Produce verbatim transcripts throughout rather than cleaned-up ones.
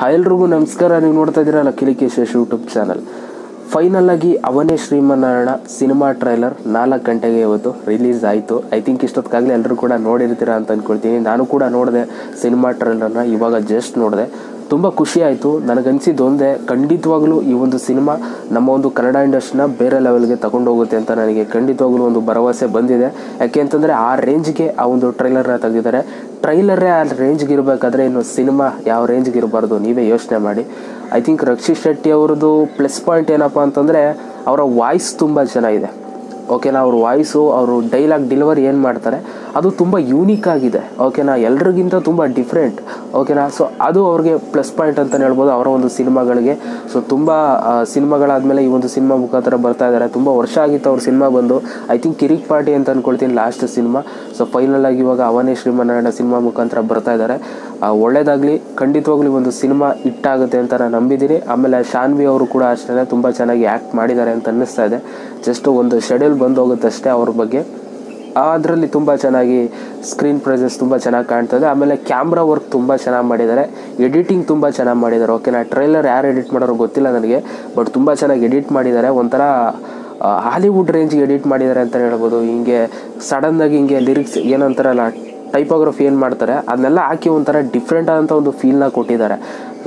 Hi ಎಲ್ರಿಗೂ ನಮಸ್ಕಾರ. ನೀವು ನೋಡ್ತಾ ಇದ್ದೀರಾ lucky Likesh Yash YouTube channel. Final ಆಗಿ ಅವನೇ ಶ್ರೀಮನ್ನಾರಾಯಣ ಸಿನಿಮಾ ಟ್ರೈಲರ್ ನಾಲ್ಕು ಗಂಟೆಗೆ ಇವತ್ತು ರಿಲೀಸ್ ಆಯಿತು. ಐ ಥಿಂಕ್ ಇಷ್ಟೊತ್ತಾಗಲೇ ಎಲ್ಲರೂ ಕೂಡ ನೋಡಿರ್ತೀರಾ ಅಂತ ಅಂದ್ಕೊಳ್ತೀನಿ. ನಾನು ಕೂಡ ನೋಡಿದೆ ಸಿನಿಮಾ ಟ್ರೈಲರ್ನ, ಇವಾಗ ಜಸ್ಟ್ ನೋಡಿದೆ. ತುಂಬ ಖುಷಿಯಾಯಿತು. ನನಗನ್ಸಿದ್ದೊಂದೇ, ಖಂಡಿತವಾಗ್ಲೂ ಈ ಒಂದು ಸಿನಿಮಾ ನಮ್ಮ ಒಂದು ಕನ್ನಡ ಇಂಡಸ್ಟ್ರಿನ ಬೇರೆ ಲೆವೆಲ್ಗೆ ತಗೊಂಡೋಗುತ್ತೆ ಅಂತ ನನಗೆ ಖಂಡಿತವಾಗ್ಲೂ ಒಂದು ಭರವಸೆ ಬಂದಿದೆ. ಯಾಕೆ ಅಂತಂದರೆ ಆ ರೇಂಜ್ಗೆ ಆ ಒಂದು ಟ್ರೈಲರ್ನ ತೆಗೆದಿದ್ದಾರೆ. ಟ್ರೈಲರೇ ಆ ರೇಂಜ್ಗೆ ಇರಬೇಕಾದ್ರೆ ಇನ್ನು ಸಿನಿಮಾ ಯಾವ ರೇಂಜ್ಗೆ ಇರಬಾರ್ದು, ನೀವೇ ಯೋಚನೆ ಮಾಡಿ. ಐ ಥಿಂಕ್ ರಕ್ಷಿತ್ ಶೆಟ್ಟಿ ಅವ್ರದ್ದು ಪ್ಲಸ್ ಪಾಯಿಂಟ್ ಏನಪ್ಪ ಅಂತಂದರೆ ಅವರ ವಾಯ್ಸ್ ತುಂಬ ಚೆನ್ನಾಗಿದೆ. ಓಕೆನಾ, ಅವ್ರ ವಾಯ್ಸು, ಅವರು ಡೈಲಾಗ್ ಡೆಲಿವರಿ ಏನು ಮಾಡ್ತಾರೆ ಅದು ತುಂಬ ಯೂನಿಕ್ ಆಗಿದೆ. ಓಕೆನಾ, ಎಲ್ರಿಗಿಂತ ತುಂಬ ಡಿಫ್ರೆಂಟ್. ಓಕೆನಾ, ಸೊ ಅದು ಅವ್ರಿಗೆ ಪ್ಲಸ್ ಪಾಯಿಂಟ್ ಅಂತಲೇ ಹೇಳ್ಬೋದು ಅವರ ಒಂದು ಸಿನಿಮಾಗಳಿಗೆ. ಸೊ ತುಂಬ ಸಿನಿಮಾಗಳಾದಮೇಲೆ ಈ ಒಂದು ಸಿನಿಮಾ ಮುಖಾಂತರ ಬರ್ತಾ ಇದ್ದಾರೆ. ತುಂಬ ವರ್ಷ ಆಗಿತ್ತು ಅವ್ರ ಸಿನಿಮಾ ಬಂದು. ಐ ಥಿಂಕ್ ಕಿರಿಕ್ ಪಾರ್ಟಿ ಅಂತ ಅಂದ್ಕೊಳ್ತೀನಿ ಲಾಸ್ಟ್ ಸಿನಿಮಾ. ಸೊ ಫೈನಲ್ ಆಗಿ ಇವಾಗ ಅವನೇ ಶ್ರೀಮನ್ನಾರಾಯಣ ಸಿನಿಮಾ ಮುಖಾಂತರ ಬರ್ತಾ ಇದ್ದಾರೆ. ಒಳ್ಳೆಯದಾಗಲಿ. ಖಂಡಿತವಾಗ್ಲೂ ಒಂದು ಸಿನಿಮಾ ಹಿಟ್ಟಾಗುತ್ತೆ ಅಂತ ನಾನು ನಂಬಿದ್ದೀನಿ. ಆಮೇಲೆ ಶಾನ್ವಿ ಅವರು ಕೂಡ ಅಷ್ಟೇ ತುಂಬ ಚೆನ್ನಾಗಿ ಆ್ಯಕ್ಟ್ ಮಾಡಿದ್ದಾರೆ ಅಂತ ಅನ್ನಿಸ್ತಾ ಇದೆ. ಜಸ್ಟ್ ಒಂದು ಶೆಡ್ಯೂಲ್ ಬಂದು ಹೋಗುತ್ತಷ್ಟೇ ಅವ್ರ ಬಗ್ಗೆ. ಅದರಲ್ಲಿ ತುಂಬ ಚೆನ್ನಾಗಿ ಸ್ಕ್ರೀನ್ ಪ್ರೆಸೆನ್ಸ್ ತುಂಬ ಚೆನ್ನಾಗಿ ಕಾಣ್ತದೆ. ಆಮೇಲೆ ಕ್ಯಾಮ್ರಾ ವರ್ಕ್ ತುಂಬ ಚೆನ್ನಾಗಿ ಮಾಡಿದ್ದಾರೆ, ಎಡಿಟಿಂಗ್ ತುಂಬ ಚೆನ್ನಾಗಿ ಮಾಡಿದ್ದಾರೆ. ಓಕೆನಾ, ಟ್ರೈಲರ್ ಯಾರು ಎಡಿಟ್ ಮಾಡೋರು ಗೊತ್ತಿಲ್ಲ ನನಗೆ, ಬಟ್ ತುಂಬ ಚೆನ್ನಾಗಿ ಎಡಿಟ್ ಮಾಡಿದ್ದಾರೆ. ಒಂಥರ ಹಾಲಿವುಡ್ ರೇಂಜ್ಗೆ ಎಡಿಟ್ ಮಾಡಿದ್ದಾರೆ ಅಂತಲೇ ಹೇಳ್ಬೋದು. ಹಿಂಗೆ ಸಡನ್ನಾಗಿ ಹಿಂಗೆ ಲಿರಿಕ್ಸ್ ಏನಂತಾರಲ್ಲ, ಟೈಪೋಗ್ರಫಿ ಏನು ಮಾಡ್ತಾರೆ ಅದನ್ನೆಲ್ಲ ಹಾಕಿ ಒಂಥರ ಡಿಫ್ರೆಂಟ್ ಆದಂಥ ಒಂದು ಫೀಲ್ನ ಕೊಟ್ಟಿದ್ದಾರೆ.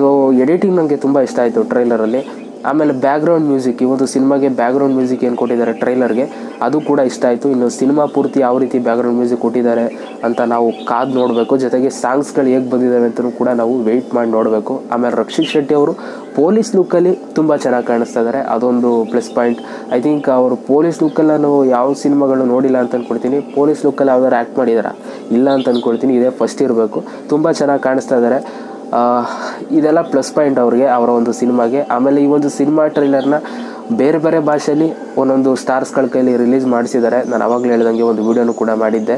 ಸೊ ಎಡಿಟಿಂಗ್ ನನಗೆ ತುಂಬ ಇಷ್ಟ ಆಯಿತು ಟ್ರೈಲರಲ್ಲಿ. ಆಮೇಲೆ ಬ್ಯಾಕ್ಗ್ರೌಂಡ್ ಮ್ಯೂಸಿಕ್, ಈ ಒಂದು ಸಿನಿಮಾಗೆ ಬ್ಯಾಕ್ಗ್ರೌಂಡ್ ಮ್ಯೂಸಿಕ್ ಏನು ಕೊಟ್ಟಿದ್ದಾರೆ ಟ್ರೈಲರ್ಗೆ, ಅದು ಕೂಡ ಇಷ್ಟ ಆಯಿತು. ಇನ್ನು ಸಿನಿಮಾ ಪೂರ್ತಿ ಯಾವ ರೀತಿ ಬ್ಯಾಕ್ಗ್ರೌಂಡ್ ಮ್ಯೂಸಿಕ್ ಕೊಟ್ಟಿದ್ದಾರೆ ಅಂತ ನಾವು ಕಾದು ನೋಡಬೇಕು. ಜೊತೆಗೆ ಸಾಂಗ್ಸ್ಗಳು ಹೇಗೆ ಬಂದಿದ್ದಾವೆ ಅಂತಲೂ ಕೂಡ ನಾವು ವೆಯ್ಟ್ ಮಾಡಿ ನೋಡಬೇಕು. ಆಮೇಲೆ ರಕ್ಷಿತ್ ಶೆಟ್ಟಿ ಅವರು ಪೊಲೀಸ್ ಲುಕ್ಕಲ್ಲಿ ತುಂಬ ಚೆನ್ನಾಗಿ ಕಾಣಿಸ್ತಾ ಇದ್ದಾರೆ, ಅದೊಂದು ಪ್ಲಸ್ ಪಾಯಿಂಟ್. ಐ ಥಿಂಕ್ ಅವರು ಪೊಲೀಸ್ ಲುಕ್ಕಲ್ಲಿ ನಾನು ಯಾವ ಸಿನಿಮಾಗಳು ನೋಡಿಲ್ಲ ಅಂತ ಅಂದ್ಕೊಳ್ತೀನಿ. ಪೊಲೀಸ್ ಲುಕ್ಕಲ್ಲಿ ಯಾವ್ದಾರು ಆ್ಯಕ್ಟ್ ಮಾಡಿದಾರಾ ಇಲ್ಲ ಅಂತ ಅಂದ್ಕೊಳ್ತೀನಿ. ಇದೇ ಫಸ್ಟ್ ಇರಬೇಕು. ತುಂಬ ಚೆನ್ನಾಗಿ ಕಾಣಿಸ್ತಾ ಇದ್ದಾರೆ. ಇದೆಲ್ಲ ಪ್ಲಸ್ ಪಾಯಿಂಟ್ ಅವ್ರಿಗೆ, ಅವರ ಒಂದು ಸಿನಿಮಾಗೆ. ಆಮೇಲೆ ಈ ಒಂದು ಸಿನಿಮಾ ಟ್ರೈಲರ್ನ ಬೇರೆ ಬೇರೆ ಭಾಷೆಯಲ್ಲಿ ಒಂದೊಂದು ಸ್ಟಾರ್ಸ್ಗಳ ಕೈಲಿ ರಿಲೀಸ್ ಮಾಡಿಸಿದ್ದಾರೆ. ನಾನು ಆವಾಗಲೇ ಹೇಳ್ದಂಗೆ ಒಂದು ವೀಡಿಯೋನು ಕೂಡ ಮಾಡಿದ್ದೆ.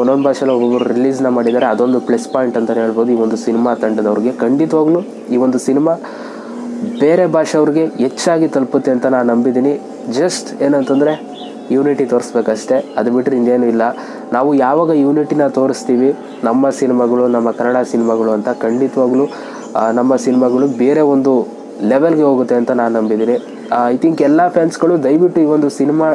ಒಂದೊಂದು ಭಾಷೆಯಲ್ಲಿ ಒಬ್ಬೊಬ್ಬರು ರಿಲೀಸ್ನ ಮಾಡಿದ್ದಾರೆ. ಅದೊಂದು ಪ್ಲಸ್ ಪಾಯಿಂಟ್ ಅಂತಲೇ ಹೇಳ್ಬೋದು ಈ ಒಂದು ಸಿನಿಮಾ ತಂಡದವ್ರಿಗೆ. ಖಂಡಿತವಾಗ್ಲೂ ಈ ಒಂದು ಸಿನಿಮಾ ಬೇರೆ ಭಾಷೆಯವ್ರಿಗೆ ಹೆಚ್ಚಾಗಿ ತಲುಪುತ್ತೆ ಅಂತ ನಾನು ನಂಬಿದ್ದೀನಿ. ಜಸ್ಟ್ ಏನಂತಂದರೆ ಯೂನಿಟಿ ತೋರಿಸ್ಬೇಕಷ್ಟೇ, ಅದು ಬಿಟ್ಟರೆ ಇನ್ನೇನು ಇಲ್ಲ. ನಾವು ಯಾವಾಗ ಯೂನಿಟಿನ ತೋರಿಸ್ತೀವಿ ನಮ್ಮ ಸಿನಿಮಾಗಳು, ನಮ್ಮ ಕನ್ನಡ ಸಿನಿಮಾಗಳು ಅಂತ, ಖಂಡಿತವಾಗ್ಲೂ ನಮ್ಮ ಸಿನಿಮಾಗಳು ಬೇರೆ ಒಂದು ಲೆವೆಲ್ಗೆ ಹೋಗುತ್ತೆ ಅಂತ ನಾನು ನಂಬಿದ್ದೀನಿ. ಐ ಥಿಂಕ್ ಎಲ್ಲ ಫ್ಯಾನ್ಸ್ಗಳು ದಯವಿಟ್ಟು ಈ ಒಂದು ಸಿನಿಮಾ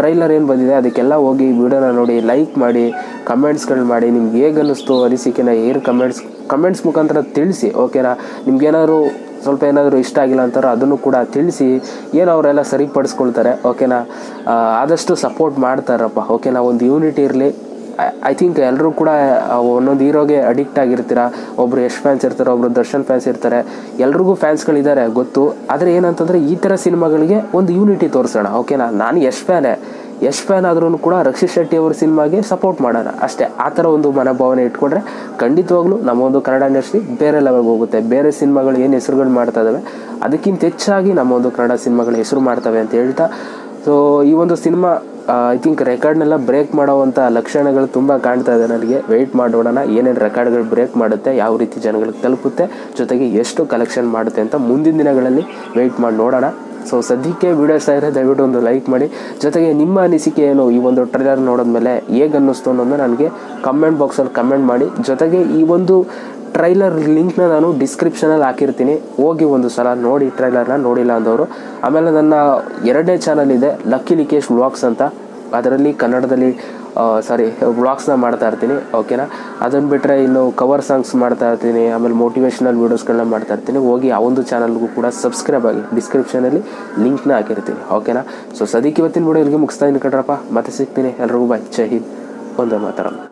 ಟ್ರೈಲರ್ ಏನು ಬಂದಿದೆ ಅದಕ್ಕೆಲ್ಲ ಹೋಗಿ ವಿಡಿಯೋನ ನೋಡಿ, ಲೈಕ್ ಮಾಡಿ, ಕಮೆಂಟ್ಸ್ಗಳು ಮಾಡಿ. ನಿಮ್ಗೆ ಹೇಗೆ ಅನ್ನಿಸ್ತು, ಅನಿಸಿಕೆನ ಏನು ಕಮೆಂಟ್ಸ್ ಕಮೆಂಟ್ಸ್ ಮುಖಾಂತರ ತಿಳಿಸಿ. ಓಕೆನಾ, ನಿಮ್ಗೇನಾದ್ರು ಸ್ವಲ್ಪ ಏನಾದರೂ ಇಷ್ಟ ಆಗಿಲ್ಲ ಅಂತಾರೋ ಅದನ್ನು ಕೂಡ ತಿಳಿಸಿ. ಏನು ಅವರೆಲ್ಲ ಸರಿಪಡಿಸ್ಕೊಳ್ತಾರೆ. ಓಕೆನಾ, ಆದಷ್ಟು ಸಪೋರ್ಟ್ ಮಾಡ್ತಾರಪ್ಪ. ಓಕೆನಾ, ಒಂದು ಯೂನಿಟಿ ಇರಲಿ. ಐ ಥಿಂಕ್ ಎಲ್ಲರೂ ಕೂಡ ಒಂದೊಂದು ಹೀರೋಗೆ ಅಡಿಕ್ಟ್ ಆಗಿರ್ತೀರ. ಒಬ್ಬರು ಯಶ್ ಫ್ಯಾನ್ಸ್ ಇರ್ತಾರೆ, ಒಬ್ಬರು ದರ್ಶನ್ ಫ್ಯಾನ್ಸ್ ಇರ್ತಾರೆ. ಎಲ್ರಿಗೂ ಫ್ಯಾನ್ಸ್ಗಳಿದ್ದಾರೆ ಗೊತ್ತು. ಆದರೆ ಏನಂತಂದರೆ ಈ ಥರ ಸಿನಿಮಾಗಳಿಗೆ ಒಂದು ಯೂನಿಟಿ ತೋರಿಸೋಣ. ಓಕೆನಾ, ನಾನು ಯಶ್ ಫ್ಯಾನೇ, ಯಶ್ ಫ್ಯಾನ್ ಆದ್ರೂ ಕೂಡ ರಕ್ಷಿತ್ ಶೆಟ್ಟಿ ಅವ್ರ ಸಿನಿಮಾಗೆ ಸಪೋರ್ಟ್ ಮಾಡೋಣ ಅಷ್ಟೇ. ಆ ಥರ ಒಂದು ಮನೋಭಾವನೆ ಇಟ್ಕೊಂಡ್ರೆ ಖಂಡಿತವಾಗ್ಲೂ ನಮ್ಮೊಂದು ಕನ್ನಡ ಇಂಡಸ್ಟ್ರಿ ಬೇರೆ ಲೆವೆಲ್ಗೆ ಹೋಗುತ್ತೆ. ಬೇರೆ ಸಿನಿಮಾಗಳು ಏನು ಹೆಸರುಗಳು ಮಾಡ್ತಾ ಇದ್ದಾವೆ ಅದಕ್ಕಿಂತ ಹೆಚ್ಚಾಗಿ ನಮ್ಮೊಂದು ಕನ್ನಡ ಸಿನಿಮಾಗಳು ಹೆಸರು ಮಾಡ್ತವೆ ಅಂತ ಹೇಳ್ತಾ, ಸೊ ಈ ಒಂದು ಸಿನಿಮಾ ಐ ಥಿಂಕ್ ರೆಕಾರ್ಡ್ನೆಲ್ಲ ಬ್ರೇಕ್ ಮಾಡೋವಂಥ ಲಕ್ಷಣಗಳು ತುಂಬ ಕಾಣ್ತಾ ಇದೆ ನನಗೆ. ವೆಯ್ಟ್ ಮಾಡೋಣ ಏನೇನು ರೆಕಾರ್ಡ್ಗಳು ಬ್ರೇಕ್ ಮಾಡುತ್ತೆ, ಯಾವ ರೀತಿ ಜನಗಳಿಗೆ ತಲುಪುತ್ತೆ, ಜೊತೆಗೆ ಎಷ್ಟು ಕಲೆಕ್ಷನ್ ಮಾಡುತ್ತೆ ಅಂತ ಮುಂದಿನ ದಿನಗಳಲ್ಲಿ ವೆಯ್ಟ್ ಮಾಡಿ ನೋಡೋಣ. ಸೊ ಸದ್ಯಕ್ಕೆ ವೀಡಿಯೋ ಇಷ್ಟ ಆದರೆ ದಯವಿಟ್ಟು ಒಂದು ಲೈಕ್ ಮಾಡಿ. ಜೊತೆಗೆ ನಿಮ್ಮ ಅನಿಸಿಕೆ ಏನು, ಈ ಒಂದು ಟ್ರೈಲರ್ ನೋಡಿದ್ಮೇಲೆ ಹೇಗೆ ಅನ್ನಿಸ್ತು ಅನ್ನೋದು ನನಗೆ ಕಮೆಂಟ್ ಬಾಕ್ಸಲ್ಲಿ ಕಮೆಂಟ್ ಮಾಡಿ. ಜೊತೆಗೆ ಈ ಒಂದು ಟ್ರೈಲರ್ ಲಿಂಕ್ನ ನಾನು ಡಿಸ್ಕ್ರಿಪ್ಷನಲ್ಲಿ ಹಾಕಿರ್ತೀನಿ, ಹೋಗಿ ಒಂದು ಸಲ ನೋಡಿ ಟ್ರೈಲರ್ನ, ನೋಡಿಲ್ಲ ಅಂದವರು. ಆಮೇಲೆ ನನ್ನ ಎರಡನೇ ಚಾನಲ್ ಇದೆ ಲಕ್ಕಿ ಲೀಕೇಶ್ ವ್ಲಾಗ್ಸ್ ಅಂತ, ಅದರಲ್ಲಿ ಕನ್ನಡದಲ್ಲಿ ಸಾರಿ ವ್ಲಾಗ್ಸ್ನ ಮಾಡ್ತಾಯಿರ್ತೀನಿ. ಓಕೆನಾ, ಅದನ್ನು ಬಿಟ್ಟರೆ ಇನ್ನು ಕವರ್ ಸಾಂಗ್ಸ್ ಮಾಡ್ತಾಯಿರ್ತೀನಿ, ಆಮೇಲೆ ಮೋಟಿವೇಶ್ನಲ್ ವೀಡಿಯೋಸ್ಗಳನ್ನ ಮಾಡ್ತಾಯಿರ್ತೀನಿ. ಹೋಗಿ ಆ ಒಂದು ಚಾನಲ್ಗೂ ಕೂಡ ಸಬ್ಸ್ಕ್ರೈಬ್ ಆಗಿ, ಡಿಸ್ಕ್ರಿಪ್ಷನಲ್ಲಿ ಲಿಂಕ್ನ ಹಾಕಿರ್ತೀನಿ. ಓಕೆನಾ, ಸೊ ಸದ್ಯಕ್ಕೆ ಇವತ್ತಿನ ವೀಡಿಯೋ ಇಲ್ಲಿಗೆ ಮುಗಿಸ್ತಾ ಇದ್ದೀನಿ ಕಣ್ರಪ್ಪ. ಮತ್ತೆ ಸಿಗ್ತೀನಿ. ಎಲ್ರಿಗೂ ಬಾಯ್, ಜೈ ಹಿಂದ್, ಒಂದೇ ಮಾತಾಡೋಣ.